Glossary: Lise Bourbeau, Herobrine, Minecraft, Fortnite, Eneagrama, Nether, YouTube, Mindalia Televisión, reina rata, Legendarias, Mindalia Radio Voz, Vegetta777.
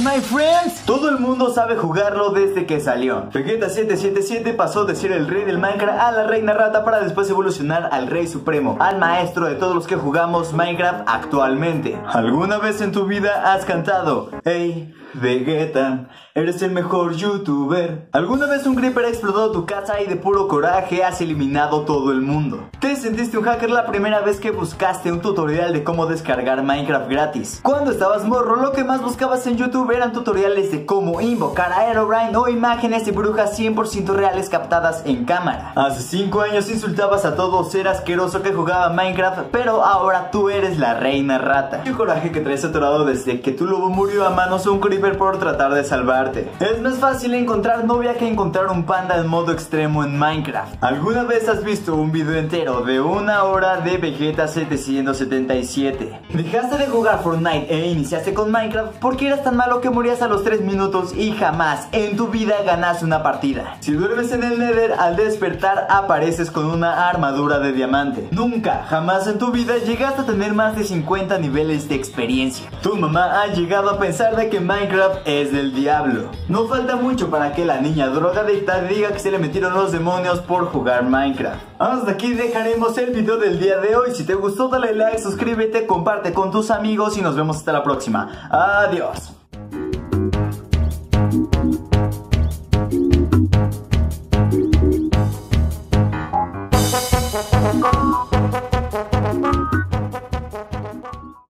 my friends. Todo el mundo sabe jugarlo desde que salió. Vegetta777 pasó de ser el rey del Minecraft a la reina rata, para después evolucionar al rey supremo, al maestro de todos los que jugamos Minecraft actualmente. ¿Alguna vez en tu vida has cantado: "Hey, Vegetta, eres el mejor youtuber"? ¿Alguna vez un creeper ha explotado tu casa y de puro coraje has eliminado todo el mundo? ¿Te sentiste un hacker la primera vez que buscaste un tutorial de cómo descargar Minecraft gratis? Cuando estabas morro, lo que más buscabas en YouTube eran tutoriales de cómo invocar a Herobrine o imágenes de brujas 100% reales captadas en cámara. Hace 5 años insultabas a todo ser asqueroso que jugaba Minecraft, pero ahora tú eres la reina rata. El coraje que traes atorado desde que tu lobo murió a manos de un creeper por tratar de salvarte. Es más fácil encontrar novia que encontrar un panda en modo extremo en Minecraft. ¿Alguna vez has visto un video entero de una hora de Vegetta777? ¿Dejaste de jugar Fortnite e iniciaste con Minecraft porque eras tan malo que morías a los 3 minutos y jamás en tu vida ganaste una partida? Si duermes en el Nether, al despertar apareces con una armadura de diamante. Nunca, jamás en tu vida llegaste a tener más de 50 niveles de experiencia. Tu mamá ha llegado a pensar de que Minecraft es del diablo. No falta mucho para que la niña drogadicta diga que se le metieron los demonios por jugar Minecraft. Hasta aquí dejaremos el video del día de hoy. Si te gustó, dale like, suscríbete, comparte con tus amigos y nos vemos hasta la próxima. Adiós.